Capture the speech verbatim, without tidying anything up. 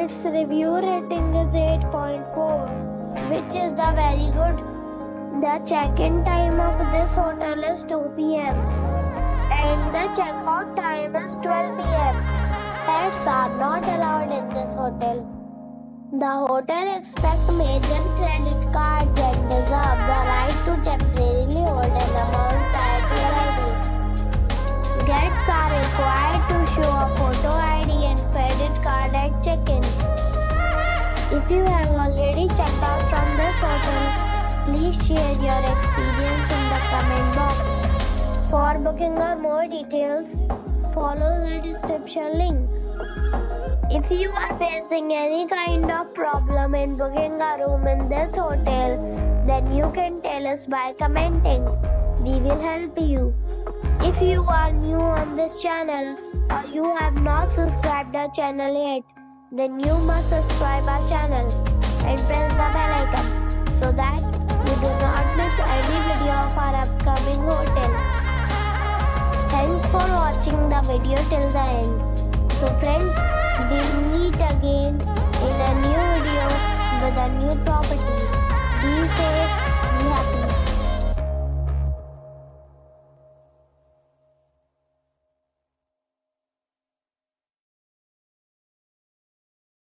Its review rating is eight point four, which is the very good. The check-in time of this hotel is two p m and the check-out time is twelve p m Pets are not allowed in this hotel. The hotel accepts major credit cards and deserves the right to temporarily hold an amount prior to arrival. Guests are required to show a photo I D and credit card at check-in. If you have already checked out from this hotel, please share your experience in the comment box. For booking or more details, follow the description link. If you are facing any kind of problem in booking a room in this hotel, then you can tell us by commenting. We will help you. If you are new on this channel or you have not subscribed our channel yet, then you must subscribe our channel and press the bell icon so that you do not miss any video of our upcoming hotel. Thanks for watching the video till the end. So friends, we